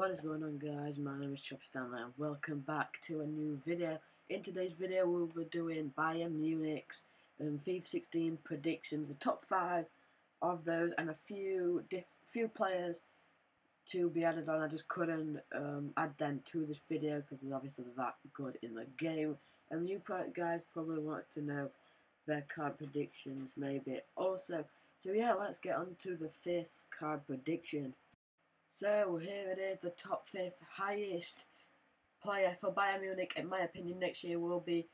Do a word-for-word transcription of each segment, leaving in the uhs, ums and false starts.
What is going on, guys? My name is Shay Stanley and welcome back to a new video. In today's video we'll be doing Bayern Munich's um, FIFA sixteen predictions, the top five of those, and a few diff few players to be added on. I just couldn't um, add them to this video because they're obviously that good in the game. And you guys probably want to know their card predictions maybe also. So yeah, let's get on to the fifth card prediction. So here it is, the top fifth highest player for Bayern Munich, in my opinion, next year will be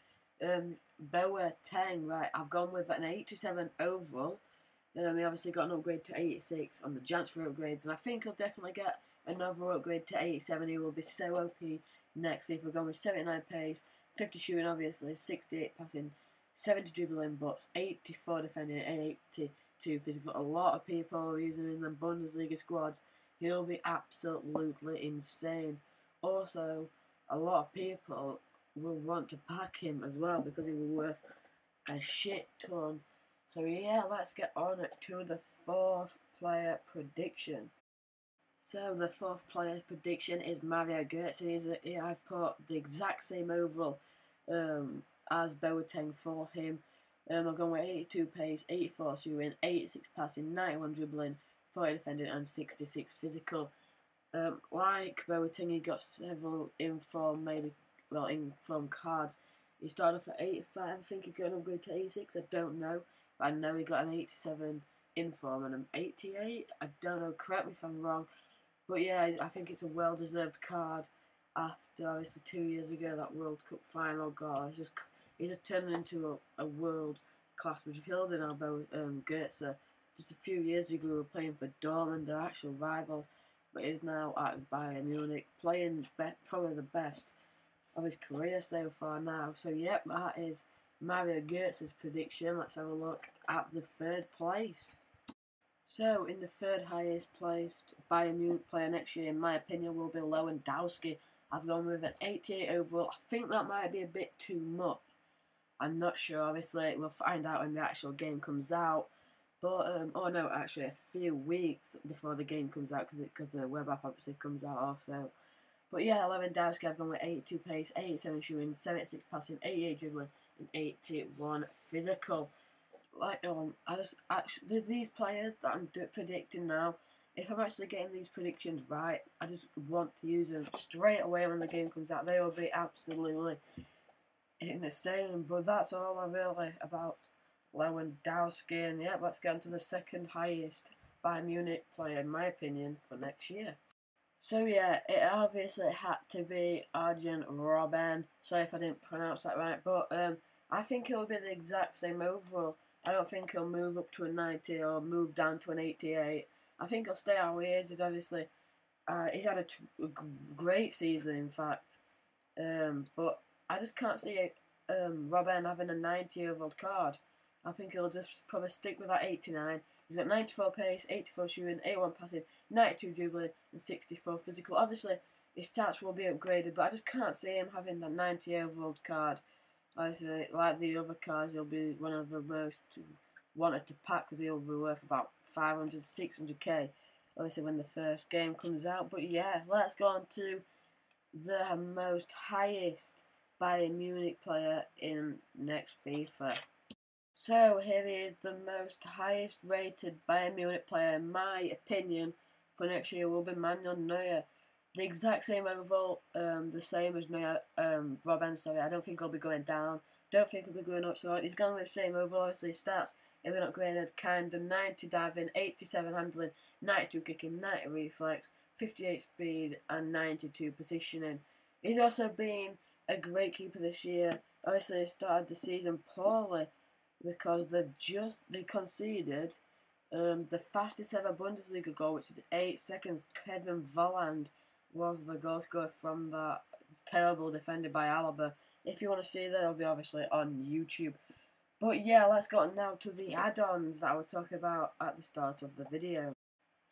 um, Boateng. Right, I've gone with an eighty-seven overall. Um, he obviously got an upgrade to eighty-six on the transfer upgrades, and I think he'll definitely get another upgrade to eighty-seven. He will be so O P next week. We've gone with seventy-nine pace, fifty shooting obviously, sixty-eight passing, seventy dribbling, but eighty-four defending, and eighty-two physical. A lot of people are using him in the Bundesliga squads. He'll be absolutely insane. Also, a lot of people will want to pack him as well because he was worth a shit ton. So yeah, let's get on to the fourth player prediction. So the fourth player prediction is Mario Götze. He, I've put the exact same overall um, as Boateng for him. Um, I've gone with eighty-two pace, eighty-four shooting, eighty-six passing, ninety-one dribbling, forty defending and sixty-six physical. Um, like Boateng, he got several inform, maybe, well, inform cards. He started off at eighty-five, I think he got an upgrade to eighty-six, I don't know. But I know he got an eighty-seven inform and an eighty-eight, I don't know, correct me if I'm wrong. But yeah, I think it's a well-deserved card after, obviously, two years ago, that World Cup final goal. He's just, he's just turned into a, a world-class midfielder in our um, Götze. Just a few years ago, we were playing for Dortmund, their actual rivals, but is now at Bayern Munich, playing be probably the best of his career so far now. So, yep, that is Mario Götze's prediction. Let's have a look at the third place. So, in the third highest placed Bayern Munich player next year, in my opinion, will be Lewandowski. I've gone with an eighty-eight overall. I think that might be a bit too much. I'm not sure, obviously. We'll find out when the actual game comes out. But, um, oh no, actually a few weeks before the game comes out, because the web app obviously comes out also. But yeah, Lewandowski, I've gone with eighty-two pace, eighty-seven shooting, seventy-six passing, eighty-eight dribbling, and eighty-one physical. Like, um, I just, actually, there's these players that I'm predicting now. If I'm actually getting these predictions right, I just want to use them straight away when the game comes out. They will be absolutely insane, but that's all I really about Lewandowski, and yeah, let's get on to the second highest Bayern Munich player, in my opinion, for next year. So yeah, it obviously had to be Arjen Robben. Sorry if I didn't pronounce that right, but um, I think it will be the exact same overall. I don't think he'll move up to a ninety or move down to an eighty-eight. I think he'll stay how he is. He's obviously uh, he's had a, tr a great season, in fact, um, but I just can't see um, Robben having a ninety overall card. I think he'll just probably stick with that eighty-nine. He's got ninety-four pace, eighty-four shooting, eighty-one passing, ninety-two dribbling, and sixty-four physical. Obviously, his stats will be upgraded, but I just can't see him having that ninety overall card. Obviously, like the other cards, he'll be one of the most wanted to pack because he'll be worth about five hundred, six hundred K. Obviously, when the first game comes out. But yeah, let's go on to the most highest Bayern Munich player in next FIFA. So here is the most highest rated Bayern Munich player, in my opinion, for next year will be Manuel Neuer. The exact same overall, um, the same as Neuer, um, Robben, sorry, I don't think I'll be going down, don't think I'll be going up, so he's gone with the same overall, so his stats have been upgraded, kind of ninety diving, eighty-seven handling, ninety-two kicking, ninety reflex, fifty-eight speed and ninety-two positioning. He's also been a great keeper this year. Obviously he started the season poorly, because they've just they conceded um, the fastest ever Bundesliga goal, which is eight seconds. Kevin Volland was the goal scorer from that terrible defender by Alaba. If you want to see that, it'll be obviously on YouTube. But yeah, let's go on now to the add-ons that I was talking about at the start of the video.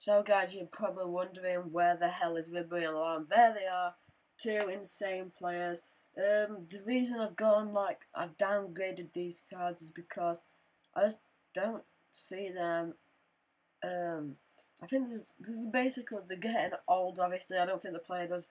So guys, you're probably wondering where the hell is Ribery and Alonso. There they are, two insane players. Um, the reason I've gone like I've downgraded these cards is because I just don't see them. Um, I think this, this is basically, they're getting old, obviously. I don't think the players are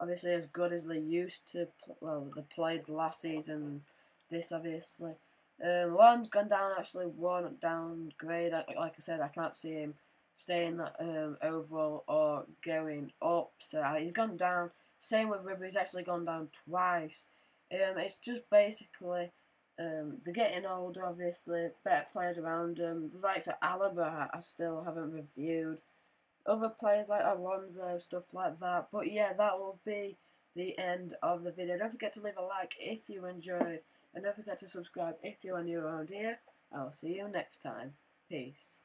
obviously as good as they used to. Well, they played last season, this obviously. Um, Lamb's gone down, actually, one downgrade. I, like I said, I can't see him staying um, overall or going up. So uh, he's gone down. Same with Ribery, he's actually gone down twice. Um, it's just basically, um, they're getting older, obviously. Better players around them. The likes of Alaba, I still haven't reviewed. Other players like Alonso, stuff like that. But yeah, that will be the end of the video. Don't forget to leave a like if you enjoyed. And don't forget to subscribe if you are new around here. I will see you next time. Peace.